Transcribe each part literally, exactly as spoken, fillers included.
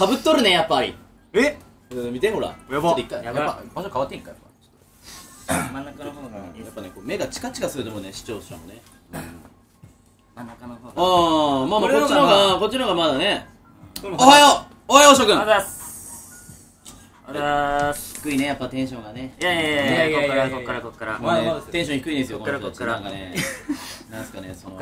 かぶっとるね、やっぱり。え見て、ほら。やば。やば。場所変わっていいんか、やっぱ。真ん中の方がいい。やっぱね、目がチカチカするでもね、視聴者もね。真ん中の方。ああ、まあまあ、こっちの方が、こっちの方がまだね。おはようおはよう、しょくん。あざっす。あざっす。低いね、やっぱテンションがね。いやいやいやいやいや、こっからこっからこっから。テンション低いんですよ、こっからこっから。なんかね、なんすかね、その。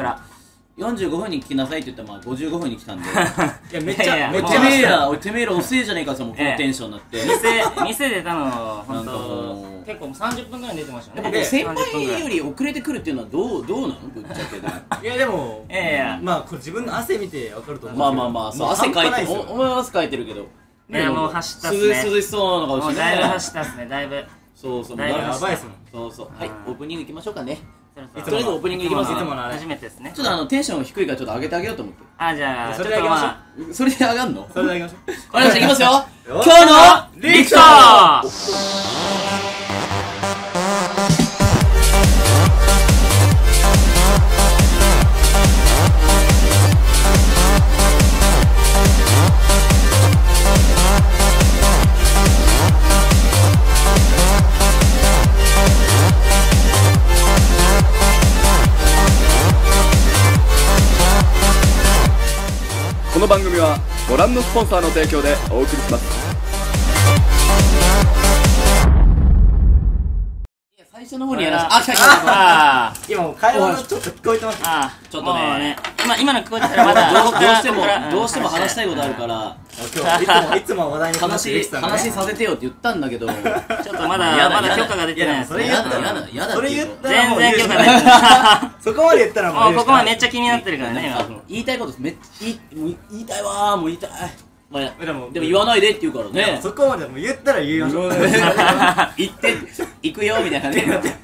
よんじゅうごふんに来なさいって言ったら、まあごじゅうごふんに来たんで。いや、めっちゃ、めっちゃてめえら、てめえら遅えじゃねえか、そのこのテンションになって。店、店出たの、ほんと、結構もうさんじゅっぷんぐらい出てましたね。先輩より遅れてくるっていうのは、どう、どうなのぶっちゃけで。いや、でも、まあ、これ自分の汗見て分かると思う。まあまあまあ、そう、汗かいて、お前は汗かいてるけど。ね、もう走ったっすね。涼しそうなのかもしれない。だいぶ走ったっすね、だいぶ。そうそう、だいぶやばいっすもん。そうそう。はい、オープニング行きましょうかね。とりあえずオープニングいきますね。初めてですね。ちょっとあのテンション低いからちょっと上げてあげようと思って。あ、じゃあそれで上げましょう。それで上がんの？それで上げましょう。わかりました。いきますよ。今日のリクト。この番組はご覧のスポンサーの提供でお送りします。最初の方にやらあ、来た来た。今もう会話がちょっと聞こえてます。あ、ちょっとね、今今の聞こえてたらまだどうしてもどうしても話したいことあるから、今日いつも話題に話話させてよって言ったんだけど、ちょっとまだまだ許可が出てない。それ言ったら嫌だ。それ言ったら全然許可ない。そこまで言ったらもうここまでめっちゃ気になってるからね。言いたいことめっちゃもう言いたいわー、もう言いたい。まあでも言わないでって言うからね。そこまでも言ったら言うよ。言って行くよみたいなね。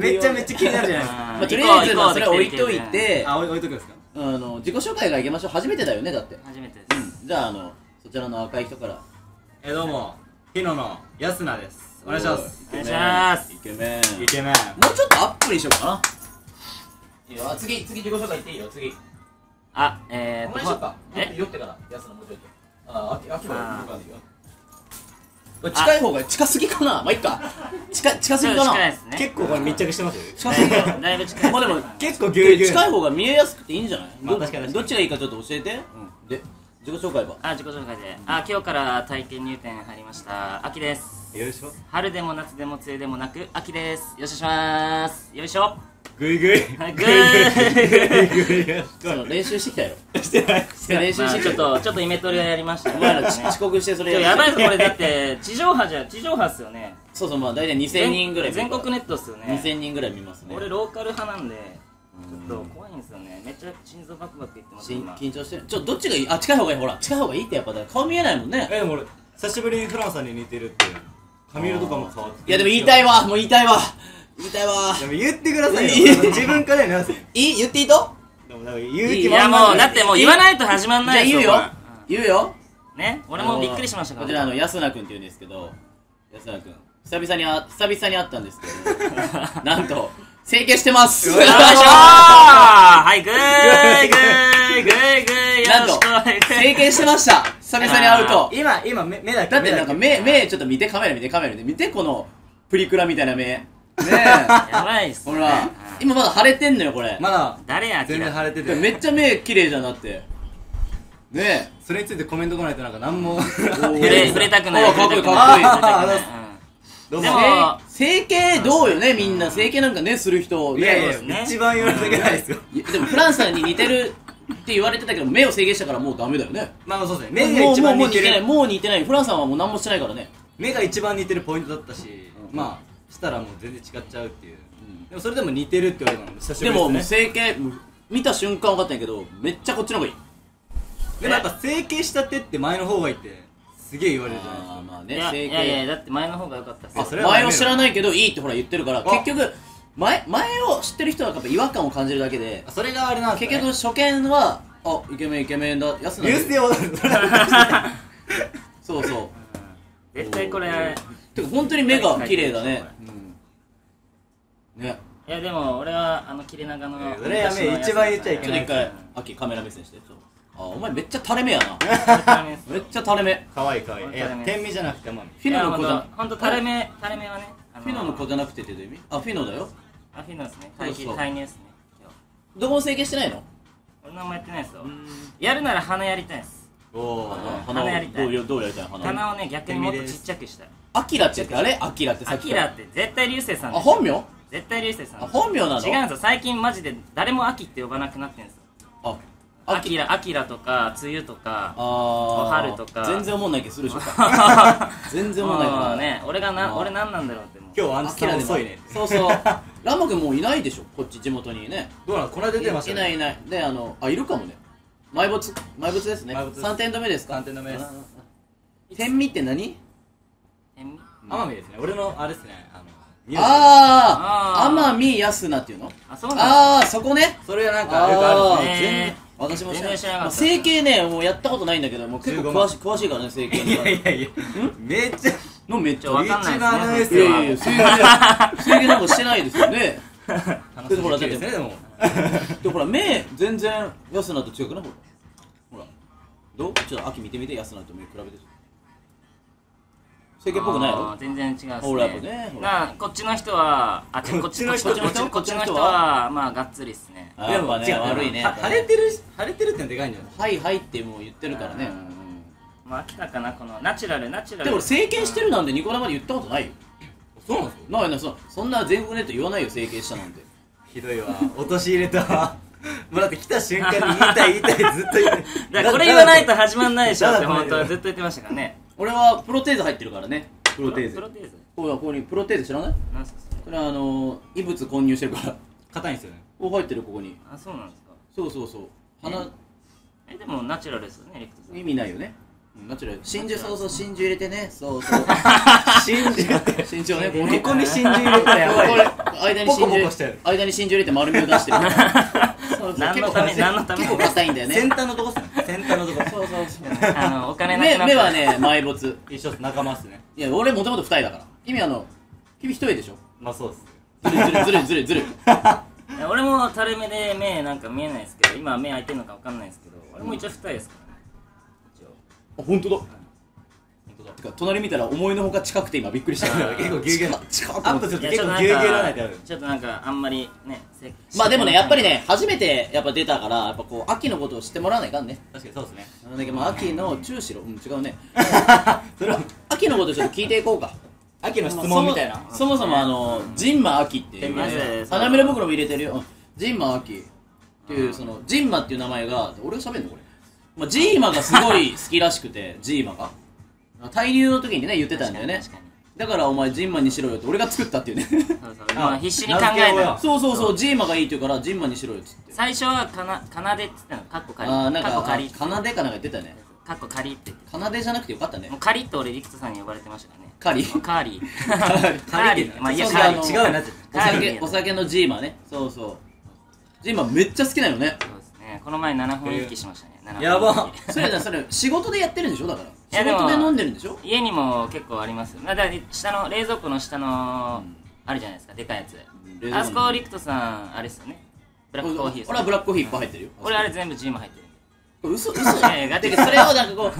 めちゃめちゃ気になるじゃないですか。とりあえずそれ置いといて、あ、置いとくんですか。あの自己紹介からいきましょう。初めてだよね、だって。初めてです。じゃああのそちらの赤い人から。え、どうもヒノのヤスナです。お願いします。お願いします。イケメン。イケメン。もうちょっとアップにしようかな。いいよ。次次自己紹介っていいよ。次。あ、えー。お願いしようか。え、寄ってからヤスナもうちょっと。ああ、秋葉原ですよ。近い方が近すぎかな。まあいっか。近近すぎかな。結構これ密着してますよ。近すぎ。だいぶ近い。まあでも結構ぎゅうぎゅう。近い方が見えやすくていいんじゃない？まあ確かに。どっちがいいかちょっと教えて。で自己紹介は。あ、自己紹介で。あ、今日から体験入店入りました。秋です。よいしょ。春でも夏でも梅雨でもなく秋です。よろしくお願いします。よいしょ。ぐいぐい。ぐいぐい。そう、練習してきたやろ。してない。練習してちょっと、ちょっとイメトレやりました。お前ら遅刻してそれやばいぞ、これだって、地上波じゃ、地上波っすよね。そうそう、まあ大体にせんにんぐらい。全国ネットっすよね。にせんにんぐらい見ますね。俺ローカル派なんで、ちょっと怖いんですよね。めっちゃ心臓バクバクいってます。緊張してる。ちょ、どっちがいい？あ、近い方がいい。ほら、近い方がいいってやっぱ顔見えないもんね。え、でも俺、久しぶりにフランさんに似てるって。髪色とかも変わって。いやでも言いたいわ、もう言いたいわ。言いたいわー。でも言ってくださいよ。自分から言わせる。いい？言っていいと？でもなんか言う気満々。いやもうだってもう言わないと始まんない。じゃあ言うよ。言うよ。ね、俺もびっくりしましたから。こちらあの安名君って言うんですけど、安名君久々にあ久々に会ったんですけど、なんと整形してます。よいしょー。はい、グーグーグーグー。なんと整形してました。久々に会うと。今今目目だけ。だってなんか目目ちょっと見て、カメラ見て、カメラで見て、このプリクラみたいな目。ねえ、やばいっすね。ほら、今まだ腫れてんのよ、これ。まだ誰や、全然腫れてて、めっちゃ目綺麗じゃなって。ねえ、それについてコメント来ないとなんか何も触れたくない。かっこいい、かっこいい。でも整形どうよね、みんな整形なんかねする人。いやいや、一番言われたくないですよ。でもフランスさんに似てるって言われてたけど、目を整形したからもうダメだよね。まあそうですね、目が一番似てる。もう似てない。フランスさんはもう何もしてないからね。目が一番似てるポイントだったし、まあしたらもう全然違っちゃうっていう。でもそれでも似てるって言われたの久しぶりですね。でも整形見た瞬間分かったんやけど、めっちゃこっちの方がいい。でもやっぱ整形した手って前の方がいいってすげえ言われるじゃないですか。まあね、整形。いやいや、だって前の方が良かったっす。前を知らないけどいいってほら言ってるから、結局前前を知ってる人はやっぱ違和感を感じるだけで、それがあれなんですね。結局初見はあ、イケメンイケメンだ、安な。言うてよ。そうそう。絶対これ。てか本当に目が綺麗だね。ね。いやでも俺はあの切れ長の。俺は目一番言っちゃいけない。ちょっと一回、秋カメラ目線して。あ、お前めっちゃ垂れ目やな。めっちゃ垂れ目。可愛い可愛い。いや、天美じゃなくてまみ。フィノの子じゃ。本当垂れ目、垂れ目はね。フィノの子じゃなくてってどういう意味？あ、フィノだよ。あ、フィノですね。体型体型ですね。どこも整形してないの？俺何もやってないですよ。やるなら鼻やりたいです。おお、鼻やりたい。どうどうやりたい鼻？鼻をね、逆にもっとちっちゃくしたい。アキラってあれ？アキラってさっき。アキラって絶対流星さん。あ、本名？絶対流星さん。あ、本名なの？違うんですよ。最近マジで誰もアキって呼ばなくなってんですよ。あ。アキラ、アキラとか、梅雨とか、春とか全然思んないけどするでしょ。全然思んないからね。俺がな、俺何なんだろうって今日アンチキラ遅いね。そうそう。ランマくんもういないでしょ、こっち地元にね。どうなの、これ出てましたね。いないいない。で、あの、あ、いるかもね。埋没、埋没ですね。さんてんどめですか。さんてんどめです。天美って何？天美？奄美ですね。俺の、あれですね。ああ、奄美安菜っていうの？あ、そうなんだ。ああ、そこね。それはなんか、よくあるね。私も整形ね、もうやったことないんだけど、もう結構詳し詳しいからね、整形。いやいやいや、めっちゃのめっちゃわかんないですね。いやいや、整形なんかしてないですよね。でほらだってでも、でほら目全然ヤスナと違くない？ほら、ほらどう？ちょっと秋見てみて、ヤスナと目比べて。整形っぽくないの？全然違うですね。ほらやっぱね、なこっちの人はあ、こっちの人こっちの人はまあがっつりですね。でもね悪いね。腫れてる腫れてるってでかいんじゃない？はいはいってもう言ってるからね。まあ明らかなこのナチュラルナチュラル。でも整形してるなんてニコ生で言ったことないよ。そうなんですか？ないね、そそんな全国ネット言わないよ、整形したなんて。ひどいわ。落とし入れたわ。もうだって来た瞬間に言いたい言いたいずっと言って。だからこれ言わないと始まんないでしょって本当はずっと言ってましたからね。俺はプロテーゼ入ってるからね。プロテーゼ。プロテーゼ。こここにプロテーゼ知らない？なんですかそれ？これはあの異物混入してるから硬いんですよね。こう入ってるここに。あ、そうなんですか。そうそうそう。鼻えでもナチュラルですよね、エレクトさん。意味ないよね。ナチュラル。真珠そうそう真珠入れてね。そうそう。真珠って真珠ね。ここに真珠入れたらやばい。間に真珠間に真珠入れて丸みを出してる。何のため何のため結構硬いんだよね。先端のとこっすね。先端のとこ。そうそうそう。あのお金なくなった。目はね埋没。一緒仲間っすね。いや俺もともと二重だから。君あの君一重でしょ。まあそうです。ずるずるずるずるずる。俺も垂れ目で目なんか見えないですけど、今目開いてるのかわかんないですけど、俺も一応二重ですからね。あ、本当だ。本当だ。てか隣見たら思いのほか近くて今びっくりした。結構ぎゅうぎゅう。近く。あとちょっと結構ぎゅうぎゅうらないとある。ちょっとなんかあんまりね。まあでもね、やっぱりね、初めてやっぱ出たから、やっぱこう秋のことを知ってもらわないかんね。確かにそうですね。なのでまあ秋の中しろ、うん違うね。それは秋のことちょっと聞いていこうか。秋の質問みたいな。そもそもあの神馬亜輝っていう花びら袋も入れてるよ。神馬亜輝っていうその神馬っていう名前が、俺が喋るのこれ。まあジーマがすごい好きらしくて、ジーマが滞留の時にね言ってたんだよね。だからお前ジーマにしろよって俺が作ったっていうね。必死に考えた。そうそうそう、ジーマがいいって言うからジーマにしろよっつって。最初はかなかなでって言ったの。カッコカリ。ああ、なんかかなでかなんか言ってたね。カッコカリって言って。かなでじゃなくてよかったね。カリって俺リクトさんに呼ばれてましたからね。カリカリカリまあいやカリ違うなって。お酒のジーマね。そうそう、ジーマめっちゃ好きなのね。そうですね、この前ななほん引きしましたね。やば。それだ、それ仕事でやってるんでしょ。だから仕事で飲んでるんでしょ。家にも結構ありますよ。だから下の冷蔵庫の下のあるじゃないですか、でかいやつ。あそこリクトさんあれっすよね、ブラックコーヒー。俺はブラックコーヒーいっぱい入ってるよ。俺あれ全部ジーマ入ってる。嘘嘘じゃねえか。それをなんかこ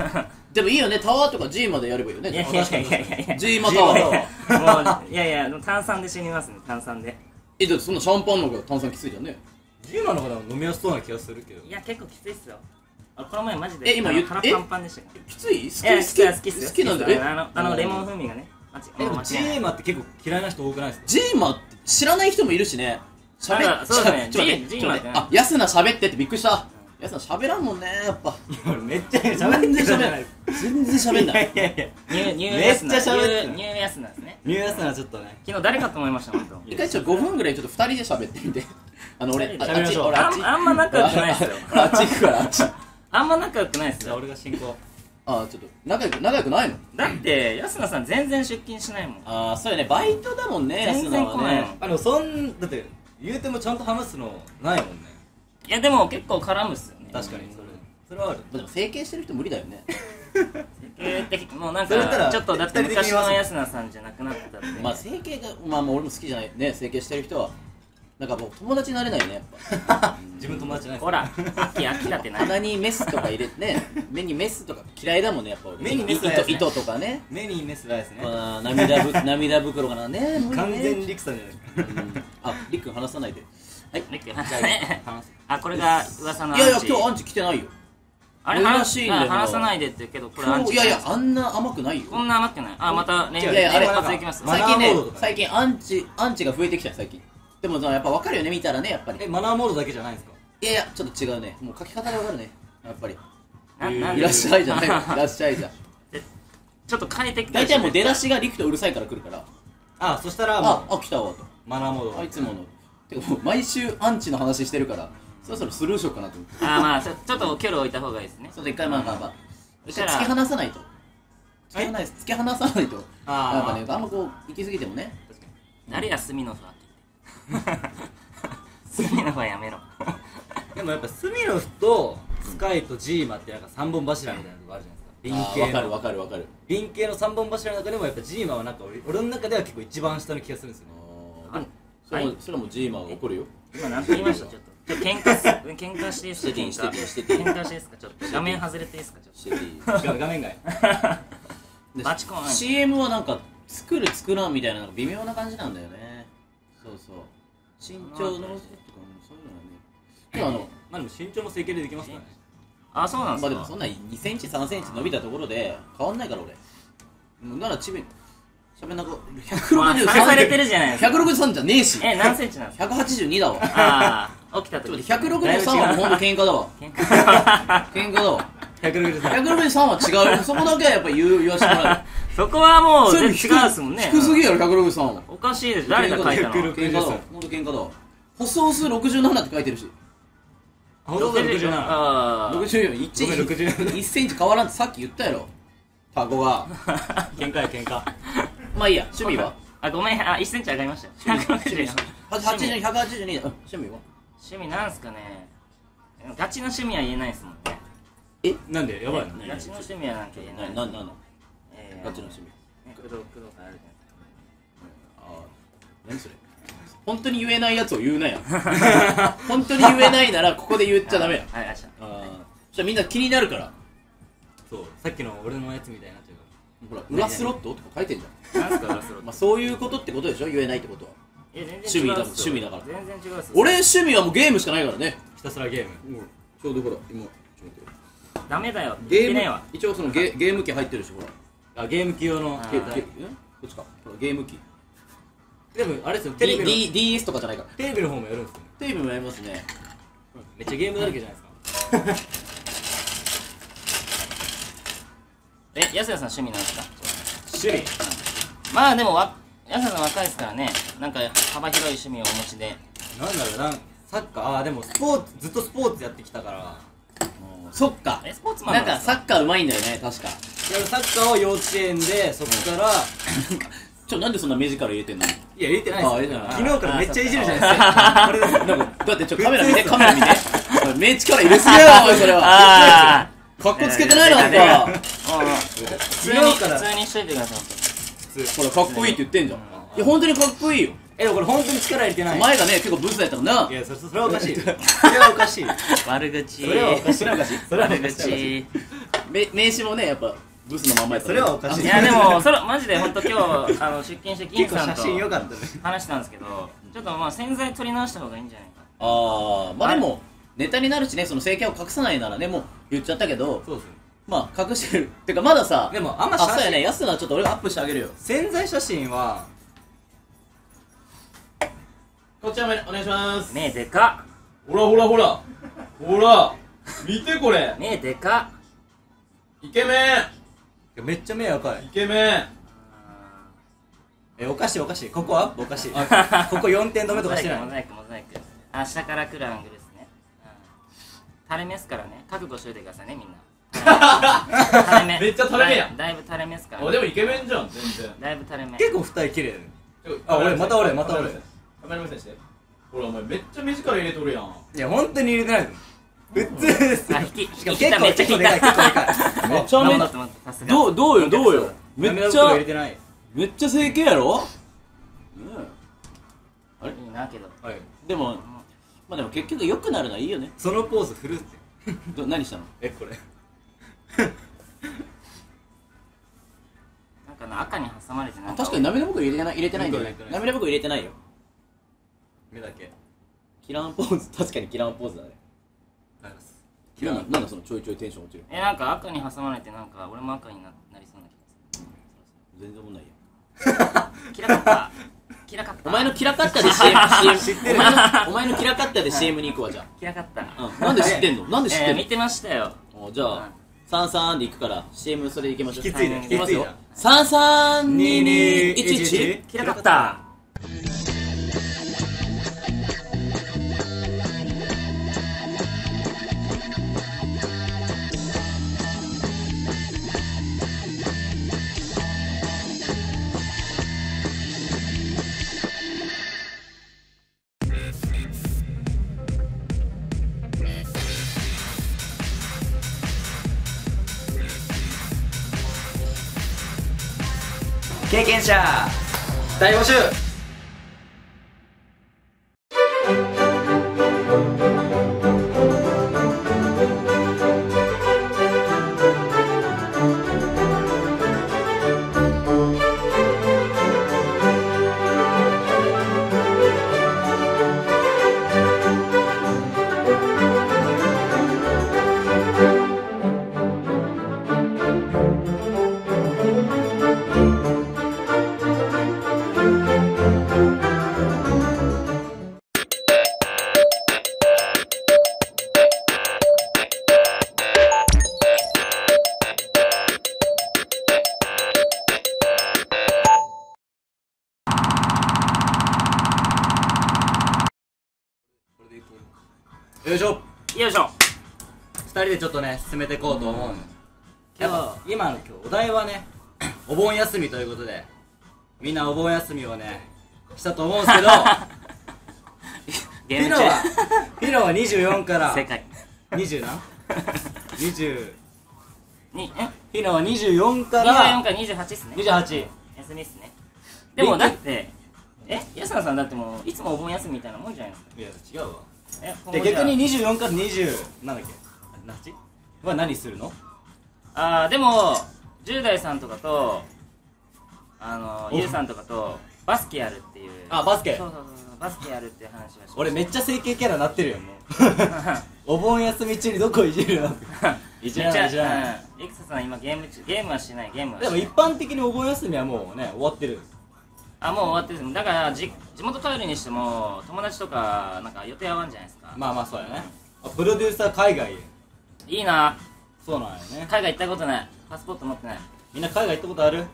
うでもいいよね、タワーとか G までやればいいよね。いやいやいやいや G までタワー。いやいや炭酸で死にますね、炭酸で。え、だってそんなシャンパンの方が炭酸きついじゃんね。 G マの方が飲みやすそうな気がするけど。いや結構きついっすよ。この前マジで今腹パンパンでしたから。きつい好き好き好きなんだよ。あのレモン風味がね。でも G マって結構嫌いな人多くないですか。 G マって知らない人もいるしね。しゃべっそうだね。 G マってあ、安菜しゃべってってびっくりした。やつは喋らんもんね、やっぱ。めっちゃ喋ってるじゃない。全然喋んない。いやいやいや、ニューヤスナですね。ニューヤスナはちょっとね、昨日誰かと思いましたもん。一回ちょっとごふんぐらいちょっとふたりで喋ってみて。あの俺あっち、俺あっちあんま仲良くないっすよ。あっち行くから、あっちあんま仲良くないっすよ。俺が進行。ああ、ちょっと仲良く仲良くないの。だって安菜さん全然出勤しないもん。ああ、そうよね、バイトだもんね。全然来ない。あのそんだって言うてもちゃんと話すのないもんね。いやでも結構絡むっすよね。確かにそれそれはある。でも整形してる人無理だよね。整形ってもうなんかちょっとだって昔の安菜さんじゃなくなったって。まあ整形がまあ俺も好きじゃないね。整形してる人はなんかもう友達になれないよね、やっぱ。自分友達じゃないです。ほら、飽きだってない。鼻にメスとか入れてね、目にメスとか嫌いだもんね、やっぱ俺。目にメスは糸とかね。目にメスはですね。涙袋がね、完全にリクさんじゃないですか。あ、リク話さないで。はい、リク話さないで。あ、これが噂のアンチ。いやいや、今日アンチ来てないよ。あれ話さないでってけど、これアンチ。いやいや、あんな甘くないよ。こんな甘くない。あ、また連発できます。最近ね、最近アンチアンチが増えてきた最近。でもやっぱ分かるよね、見たらね、やっぱり。え、マナーモードだけじゃないんですか？いやいや、ちょっと違うね。もう書き方で分かるね、やっぱり。いらっしゃいじゃない、いらっしゃいじゃん。ちょっと変えてきて。大体もう出だしがリクとうるさいから来るから。あ、そしたら、あ、あ、来たわと。マナーモード。あいつもの。てかもう毎週アンチの話してるから、そろそろスルーしようかなと思って。あ、まあ、ちょっと距離置いた方がいいですね。ちょっと一回まあまあまあ。突き放さないと。突き放さないと。やっぱね、あんまこう、行き過ぎてもね。誰や、隅野さん。スミノフはやめろ。でもやっぱスミノフとスカイとジーマってなんか三本柱みたいなとこあるじゃないですか。輪系の。わかるわかるわかる。輪系の三本柱の中でもやっぱジーマはなんか俺、俺の中では結構一番下の気がするんですよね。ああ。でもそれもジーマは怒るよ。今何て言いました？ちょっと。喧嘩す喧嘩していいですか？喧嘩していいですか？ちょっと画面外れていいですか？ちょっと。画面外。バチコン。シーエム はなんか作る作らんみたいな微妙な感じなんだよね。そうそう。身長の…でも身長も整形でできますからね。あ、そうなんですか。でもそんなにセンチ、さんセンチ伸びたところで変わんないから俺。ならチビ…しゃべんなく…ひゃくろくじゅうさんじゃねえし。え、何センチなんですか？ひゃくはちじゅうにだわ。ああ、起きた時ひゃくろくじゅうさんはほんと喧嘩だわ。喧嘩だわ。ひゃくろくじゅうさんは違う。そこだけはやっぱ言わしてもらう。そこはもう全然違うんですもんね。低すぎやろ、ひゃくろくじゅうさんは。おかしいでしょ、誰が書いたの。喧嘩だ、ほんと喧嘩だ。歩数ろくじゅうななって書いてるし。歩数ろくじゅうなな。ろくじゅうよん、いちセンチ変わらんってさっき言ったやろ。タコが。喧嘩や、喧嘩。まあいいや、趣味はあ、ごめん、あ、いちセンチ上がりましたよ。ひゃくろくじゅうよん。ひゃくはちじゅうにだ。趣味は趣味なんすかね。ガチの趣味は言えないですもんね。え、なんでやばいの？ガチの趣味はなんか言えない。なんなんの？ガチの趣味。工藤さんあるじゃん。ああ、何それ？本当に言えないやつを言うなや。本当に言えないならここで言っちゃダメや。はい、あした。ああ、そしたらみんな気になるから。そう、さっきの俺のやつみたいになっちゃうから。ほら、裏スロットとか書いてんじゃん。なんすか裏スロット？まあそういうことってことでしょ？言えないってことは。え、全然違う。趣味だから。全然違う。俺趣味はもうゲームしかないからね。ひたすらゲーム。ちょうどほら今。ダメだよ、ゲーム、一応そのゲーム機入ってるし、ほら。あ、ゲーム機用の携帯。こっちか、ゲーム機。でも、あれですよ、テレビの ディーエス とかじゃないから。テレビの方もやるんですよ。テレビもやりますね。めっちゃゲームだらけじゃないですか。え、安谷さん趣味なんですか？趣味？まあでも、安谷さん若いですからね、なんか幅広い趣味をお持ちで。なんだろう、なんサッカー、あ、でもスポーツ、ずっとスポーツやってきたから。そっか、なんかサッカーうまいんだよね、確か。サッカーを幼稚園で、そっからちょ、なんでそんな目力入れてんの？いや、入れてないです。昨日からめっちゃいじるじゃないですか。これです。だってちょ、カメラ見て、カメラ見て。目力入れすぎだよ、おい、それは。かっこつけてないの、なんか。昨日から普通にしといてください。ほら、かっこいいって言ってんじゃん。いや、本当にかっこいいよ。え、これ本当に力入れてない。前がね、結構ブスだったもんな。いや、それはおかしい。それはおかしい。悪口。それはおかしい。悪口。名刺もね、やっぱブスのまんまやった。それはおかしい。いや、でも、それマジで本当今日あの出勤して金さんと話したんですけど、ちょっとまあ洗剤取り直した方がいいんじゃないか。ああ、まあでもネタになるしね、その整形を隠さないならね、もう言っちゃったけど。そうです。まあ隠してる。てかまださ、でもあんま写真ね、安なちょっと俺がアップしてあげるよ。洗剤写真は。こちらまでお願いします。目でかっ。ほらほらほらほら見てこれ。目でかっ。イケメン。めっちゃ目赤い。イケメン。え、おかしいおかしい。ここアップおかしい。ここよんてん止めとかしてない。モザイクモザイク。あ、下から来るアングルですね。垂れ目ですからね、覚悟しといてくださいね、みんな。垂れ目。めっちゃ垂れ目や。だいぶ垂れ目ですから。でもイケメンじゃん、全然。だいぶ垂れ目。結構二重綺麗だね。あ、俺また俺また俺わかりませんして。ほらお前めっちゃ目力入れとるやん。いや本当に入れてないの。普通です。あ、引き。しかも結構めっちゃ引いた。結構でかい。めっちゃめっちゃ。どうどうよどうよ。めっちゃ入れてない。めっちゃ整形やろ。うん。あれいいなけど。はい。でも、まあでも結局良くなるのはいいよね。そのポーズ振るってど何したの？え、これなんかな、赤に挟まれてない。確かに涙袋入れてない、入れてないんだよね。涙袋入れてないよ。目だけキランポーズ、確かにキランポーズだね。なんだそのちょいちょいテンション落ちる。え、なんか赤に挟まれて、なんか俺も赤に な, なりそうな気がする。全然おもんないやキラかったキラかった。お前のキラかったで シーエム 知ってる。お前のキラかったで シーエム に行こう。じゃあキラかったなんで知ってんの？なんで知ってんの？見てましたよ。じゃあ三三で行くから シーエム それ行きましょう。引き継いで引き継いで三三二二一一キラかった。経験者大募集。よいしょよいしょ。ふたりでちょっとね進めていこうと思う。やっぱ今の今日お題はねお盆休みということで、みんなお盆休みをねしたと思うんですけどピロはピロはにじゅうよんから正解にじゅうなにじゅうにピロはにじゅうよんからにじゅうよんからにじゅうはちっすね。にじゅうはち休みっすね。でもだってえ安田さんだってもういつもお盆休みみたいなもんじゃないですか。いや違うわ。で逆ににじゅうよんからにじゅうなんだっけは何するの？ああでもじゅう代さんとかとあのゆうさんとかとバスケやるっていう。あバスケ。そうそうそうバスケやるっていう話はしました。俺めっちゃ整形キャラなってるよもうお盆休み中にどこいじるのいじらないいじらない。エクサさん今ゲーム中ゲームはしないゲームはしない。でも一般的にお盆休みはもうね終わってる。あ、もう終わってるんです。だからじ地元帰るにしても友達とかなんか予定合わんじゃないですか。まあまあそうやね。プロデューサー海外へいいな。そうなんやね。海外行ったことない。パスポート持ってない。みんな海外行ったことある？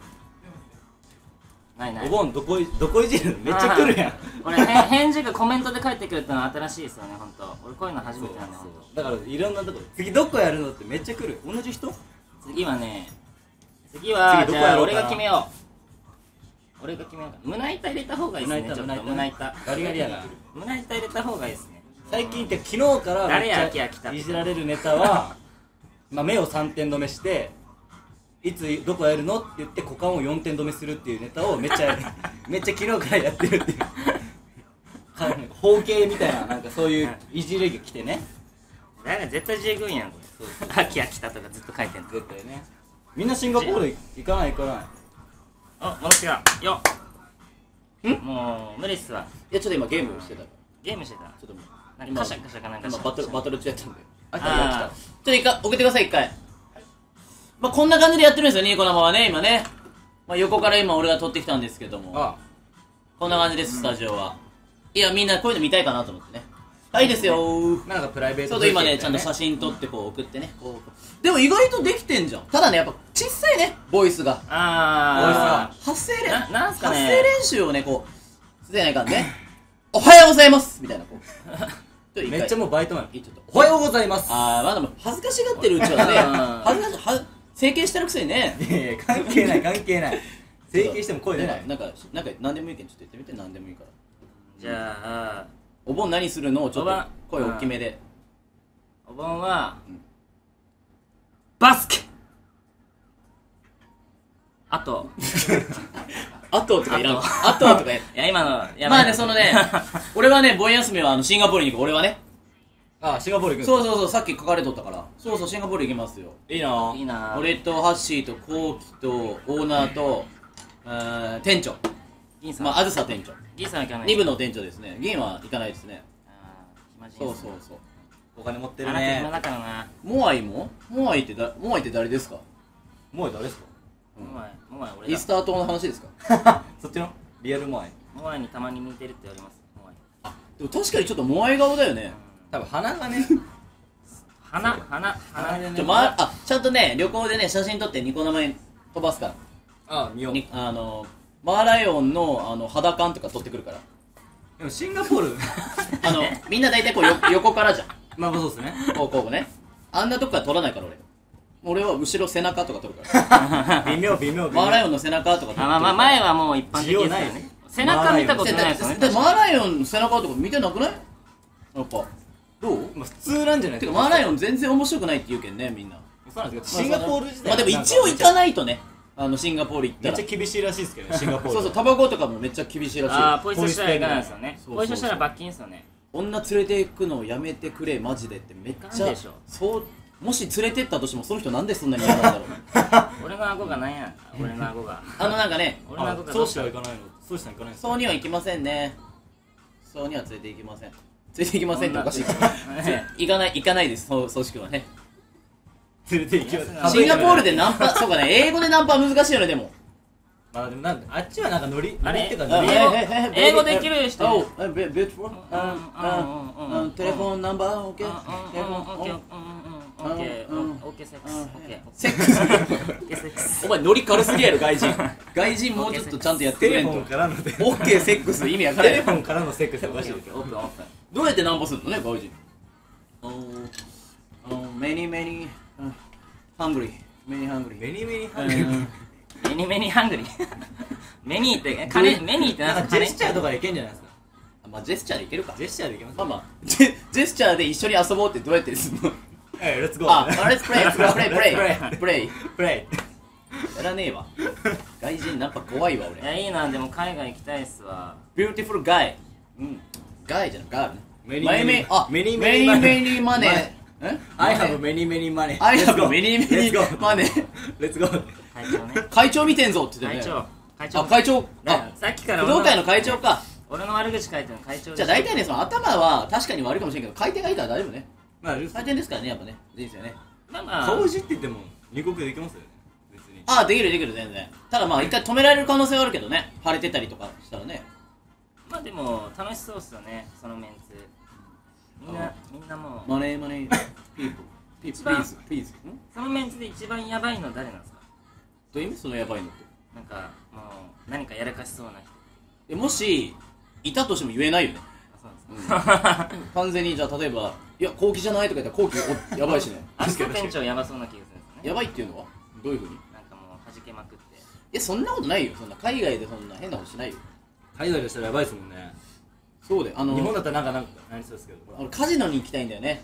ないない。お盆どこいどこいじるの？めっちゃ来るやんこれ返事がコメントで返ってくるってのは新しいですよね。本当俺こういうの初めてなんで本当だからいろんなとこ次どこやるのってめっちゃ来る。同じ人？次はね次はじゃあ俺が決めよう。俺が決めようか。胸板入れた方がいいですね。ちょっと胸板ガリガリやな。胸板入れた方がいいですね。最近って昨日からめっちゃいじられるネタはまあ目をさんてん止めしていつどこやるのって言って股間をよんてん止めするっていうネタをめっちゃめっちゃ昨日からやってるっていう包茎みたいななんかそういういじりが来てね。だから絶対従軍やんこれ。飽き飽きたとかずっと書いてんの絶対ね。みんなシンガポール行かない行かない。あ、戻ってきたよっ。もう無理っすわ。いやちょっと今ゲームしてた。ゲームしてた。ちょっとカシャカシャかなんかバトルバトル中やったんで。あ、来た。ちょっと一回送ってください一回。まあこんな感じでやってるんですよニコ生はね今ね。まあ横から今俺が撮ってきたんですけども。こんな感じですスタジオは。いやみんなこういうの見たいかなと思ってね。はいですよ。なんかプライベート。ちょっと今ねちゃんと写真撮ってこう送ってね。でも意外とできてんじゃん。ただねやっぱ小さいねボイスが。ああ。発声練発声練習をねこうすでないからね。おはようございますみたいなこう。めっちゃもうバイトマン。おはようございます。ああまだも恥ずかしがってるうちはね。恥ずかしは整形してるくせにね。いやいや関係ない関係ない。整形しても声出ない。なんかなんか何でもいいけんちょっと言ってみて何でもいいから。じゃあ。お盆何するのをちょっと声大きめで。お盆はバスケ。あとあととかいらんわ。あととかいや、今の、やばい。まあね、そのね、俺はね、ボン休みはあのシンガポールに行く、俺はね。ああ、シンガポール行く。そうそうそう、さっき書かれとったから。そうそう、シンガポール行きますよ。いいな。いいな。俺とハッシーとコウキとオーナーと、うん、店長。銀さん。まあ、あずさ店長。銀さんは行かない。二部の店長ですね。銀は行かないですね。ああ、そうそうそう。お金持ってるね。だからな。モアイも？モアイってだ、モアイって誰ですか？モアイ誰ですか？モアイ、モアイ俺だ。イースター島の話ですか？そっちの？リアルモアイ。モアイにたまに似てるって言われます。モアイ。あ、でも確かにちょっとモアイ顔だよね。多分鼻がね。鼻、鼻、鼻でね。ちょ、ま、あ、ちゃんとね、旅行でね、写真撮ってニコ生に飛ばすから。ああ、見よう。あの、マーライオンのあの肌感とか撮ってくるから。でもシンガポール。あの、みんな大体こう横からじゃん。まあそうですね。こうこうね。あんなとこから撮らないから俺。俺は後ろ背中とか撮るから。微妙微妙微妙。マーライオンの背中とか撮るから。あ、まあ前はもう一般的ですよね。背中見たことないですよね。マーライオンの背中とか見てなくない？やっぱどう？まあ普通なんじゃない？てかマーライオン全然面白くないって言うけんねみんな。そうなんですけど。シンガポール自体。まあでも一応行かないとね。あのシンガポール行ったらめっちゃ厳しいらしいですけどシンガポール。そうそうタバコとかもめっちゃ厳しいらしい。ああポイ捨てしたらいかないですよね。ポイ捨てしたら罰金ですよね。女連れて行くのをやめてくれマジでってめっちゃそうもし連れてったとしてもその人なんでそんなに嫌なんだろう俺の顎がなんや俺の顎があのなんかね俺の顎がそうしてはいかないのそうしてはいかないそうには行きませんねそうには連れて行きません連れて行きませんっておかしい行かない行かないですそう組織はね連れて行きませんシンガポールでナンパそうかね英語でナンパは難しいよねでもまあでもなんあっちはなんかノリノリってかノリ英語できる人おえベベッドうんうんテレフォンナンバーオッケーテレフォンオッケーオッケーオッケーセックスオッケーセックスオッケーセックスお前ノリ軽すぎやろ外人外人もうちょっとちゃんとやってくれんとテレフォンからのオッケーセックス意味わからないテレフォンからのセックスおかしいけどオープンオープンどうやってナンパするのね外人おおメニメニハングリーメニハングリーメニメニハングリーメニメニハングリーメニーって金メニーってなんかジェスチャーとかでいけんじゃないですかまあジェスチャーでいけるかジェスチャーでいけますまあまあジェスチャーで一緒に遊ぼうってどうやってすんのえレッツゴーあレッツプレイプレイプレイプレイプレイやらねえわ外人なんか怖いわ俺いやいいなでも海外行きたいっすわビューティフルガイうんガイじゃなガールメニメニあメニメニメニマネー I have many many money I have many many money Let's go会長ね会長見てんぞって言ってね会長会長あさっきから工藤会の会長か俺の悪口書いてる会長じゃあ大体ねその頭は確かに悪いかもしれんけど回転がいいから大丈夫ねまあ回転ですからねやっぱね人生ね顔いじって言っても入国できますよね別にああできるできる全然ただまあ一回止められる可能性はあるけどね腫れてたりとかしたらねまあでも楽しそうっすよねそのメンツみんなみんなもうマネーマネーピープピープピープそのメンツで一番ヤバいの誰なんですかどういう意味そのヤバいのってなんかもう何かやらかしそうな人もしいたとしても言えないよね完全にじゃあ例えばいや後期じゃないとか言ったら後期やばいしねあそこ店長やばそうな気がするんですねやばいっていうのはどういうふうになんかもうはじけまくっていやそんなことないよそんな海外でそんな変なことしないよ海外でしたらやばいですもんねそうであの日本だったらなんか何そうですけど俺カジノに行きたいんだよね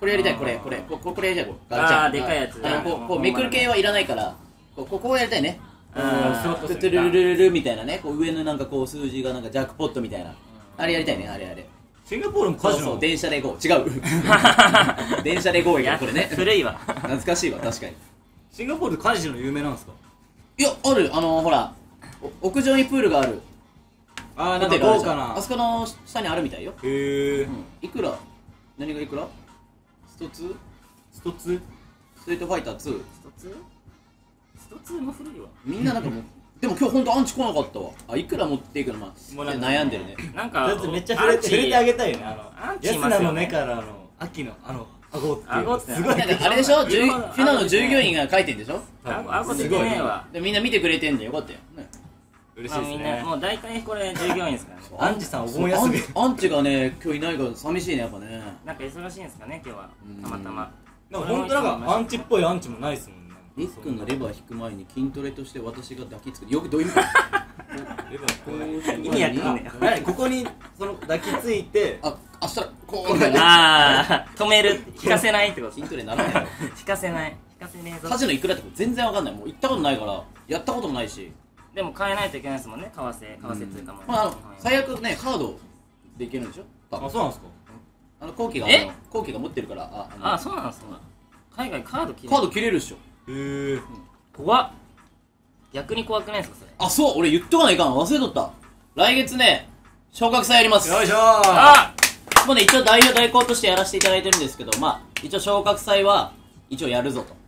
これやりたいこれこれこれやりたいああでかいやつこうめくる系はいらないからこここうやりたいねトゥルルルルルみたいなねこう上のなんかこう数字がなんかジャックポットみたいなあれやりたいねあれあれシンガポールもカジノ電車で行こう違う電車で行こうやこれね古いわ懐かしいわ確かにシンガポールカジノ有名なんですかいやあるあのほら屋上にプールがあるああなんか豪華なあそこの下にあるみたいよへえいくら何がいくらストツーストツーストリートファイターツーストツーみんななんかもうでも今日ほんとアンチ来なかったわあいくら持っていくのまあ悩んでるねなんかめっちゃ触れてあげたいよねあの安菜の目からの秋のあの顎ってすごいあれでしょフィナの従業員が書いてんでしょ顎できねえわみんな見てくれてんじゃんよかったよ嬉しいですねもう大体これ従業員ですからアンチさんお盆休みアンチがね今日いないから寂しいねやっぱねなんか忙しいんですかね今日はたまたまなんかほんとなんかアンチっぽいアンチもないっすもんリス君がレバー引く前に筋トレとして私が抱きつくよくどういう意味意味やってないここにその抱きついてあ明日こうああ止める引かせないってこと筋トレならない引かせない引かせねえぞカジノいくらって全然わかんないもう行ったことないからやったこともないしでも変えないといけないですもんね、為替、為替というかもう、まあ、あの最悪ね、カードでいけるんでしょ。あ、そうなんですか。あの、後期が、後期が持ってるから。あ、あの、あ、そうなんですか。海外カード切れる。カード切れるっしょ。へえ。怖っ。逆に怖くないですか、それ。あ、そう、俺言っとかないかん、忘れとった。来月ね、昇格祭やります。よいしょー。あ、もうね、一応代表代行としてやらせていただいてるんですけど、まあ、一応昇格祭は、一応やるぞと。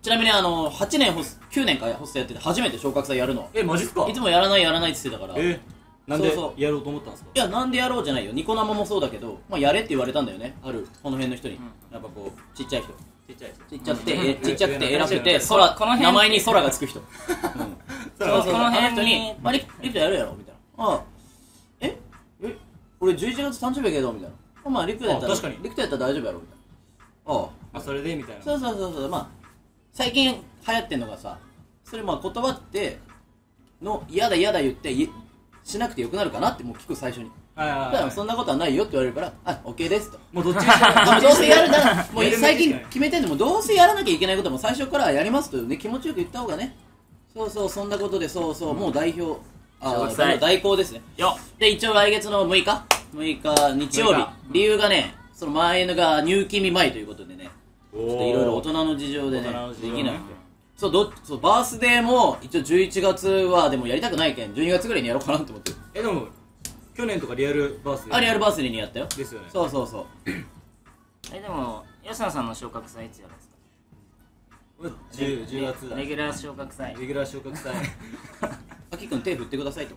ちなみにあのはちねんホスきゅうねんかホストやってて初めて昇格祭やるの。え、マジっすか。いつもやらないやらないって言ってたから。え、なんでやろうと思ったんですか。いや、なんでやろうじゃないよ。ニコ生もそうだけど、まあやれって言われたんだよね、あるこの辺の人に。やっぱこうちっちゃい人、ちっちゃい人、ちっちゃくてちっちゃくて偉くて空、名前に空がつく人、この辺に「リクやるやろ」みたいな。あ、ええ、俺じゅういちがつ誕生日やけどみたいな。まあリクやったらリクやったら大丈夫やろみたいな。ああ、それでみたいな。そうそうそうそう。まあ最近流行ってんのがさ、それまあ断っての嫌だ嫌だ言ってしなくてよくなるかなってもう聞く最初に。そんなことはないよって言われるから、あ、OK ですと。もうどっちにしてもどうせやるなら、もう最近決めてんで、もうどうせやらなきゃいけないことも最初からやりますとね、気持ちよく言った方がね。そうそう、そんなことで、そうそう、もう代表、あ、代行ですね。よで、一応来月のむいか、むいか日曜日、理由がね、そのマイヌが入金日前ということでね。ちょっといろいろ大人の事情でね、できない。そう、ど、そう、バースデーも一応じゅういちがつはでもやりたくないけん、じゅうにがつぐらいにやろうかなと思ってる。え、でも去年とかリアルバースデー。あ、リアルバースデーにやったよ。ですよね。そうそうそう。え、でも吉野さんの昇格祭いつやるんですか。じゅうがつだ。レギュラー昇格祭。レギュラー昇格祭。あきくん手振ってくださいと。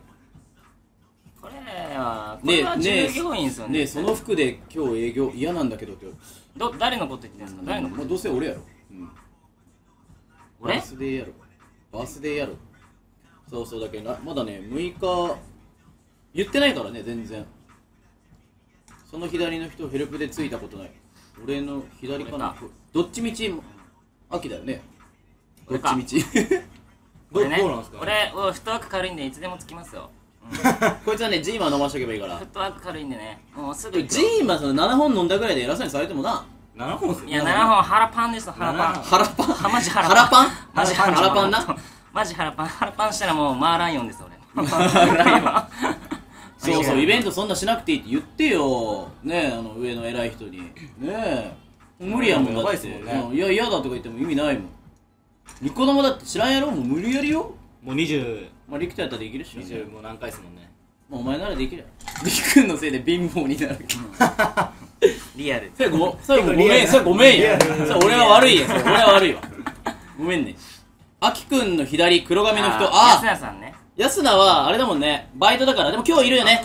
これはこれは従業員ですよね。ね、その服で今日営業嫌なんだけどって。ど、誰のこと言ってんすか。誰のこと。どうせ俺やろ。俺バースデーやろ、バースデーやろ。そうそう、だけどまだね、むいか言ってないからね、全然。その左の人ヘルプでついたことない。俺の左かな。どっちみち秋だよね。どっちみちどうなんすか。俺、フットワーク軽いんでいつでもつきますよ。こいつはね、ジーマ飲ましとけばいいから。フットワーク軽いんでね、もうすぐ。ジーマ、そのななほん飲んだぐらいで偉そうにされてもな。ななほんっすよ。いや、ななほん、腹パンですよ、腹パン。腹パン。マジ腹パン。マジ腹パンな。マジ腹パン。腹パンしたらもう、マーライオンです、俺。マーライオン。そうそう、イベントそんなしなくていいって言ってよ。ねえ、あの、上の偉い人に。ねえ。無理やもん、だって。いや、嫌だとか言っても意味ないもん。ニコ生だって知らんやろ、もう無理やりよ。もうにじゅう。まあ、リクとやったらできるしね。にじゅうもう何回ですもんね。まあ、お前ならできるやろ。リクんのせいで貧乏になるけど。リアル。それご、それごめん、それごめんや。それ俺は悪いや。それ俺は悪いわ。ごめんね。あきくんの左、黒髪の人。ああ、安田さんね。安田はあれだもんね、バイトだから。でも今日いるよね。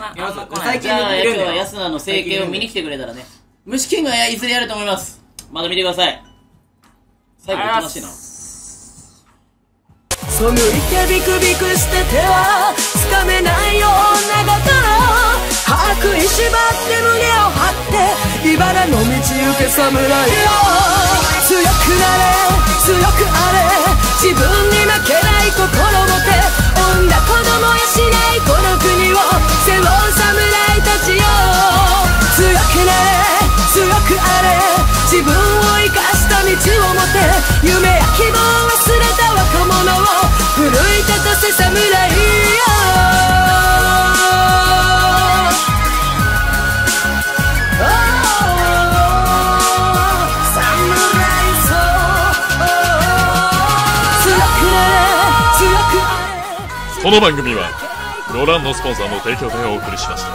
最近は今日は安田の整形を見に来てくれたらね。虫キングはいずれやると思います。また見てください。最後楽しいな。そのいてビクビクして手はつかめないようなことを歯食いしばって胸を張って茨の道行け侍よ。強くなれ強くあれ、自分に負けない心を手産んだ子供やしないこの国を背負う侍たちよ。強くなれ強くあれ、自分を生かした道を持て、夢や希望を忘れた若者を奮い立たせ侍よ。この番組はロランのスポンサーの提供でお送りしました。